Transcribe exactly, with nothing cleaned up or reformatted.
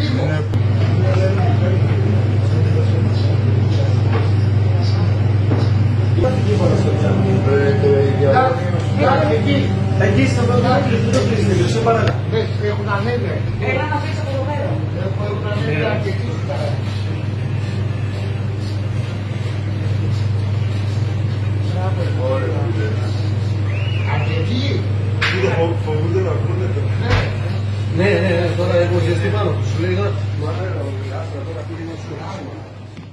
vivo. Εκεί στο πρώτο άκρη το κλείσετε, πίσω παρακαλώ. Έχουν ανέβεια. Έλα να πεις από το μέρο. Έχουν ανέβεια και εκεί στο παρακαλώ. Φοβούνται να ακούνε το. Ναι, ναι, τώρα έχω ζεστή πάνω. Σου λέει να... Μα, ρε, ο Λάστα τώρα πήγαινε στο Λάστα.